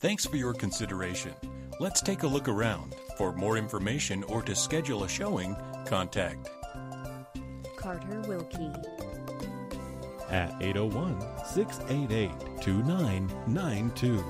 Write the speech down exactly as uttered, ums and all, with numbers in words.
Thanks for your consideration. Let's take a look around. For more information or to schedule a showing, contact Carter Wilkey at eight oh one, six eight eight, two nine nine two.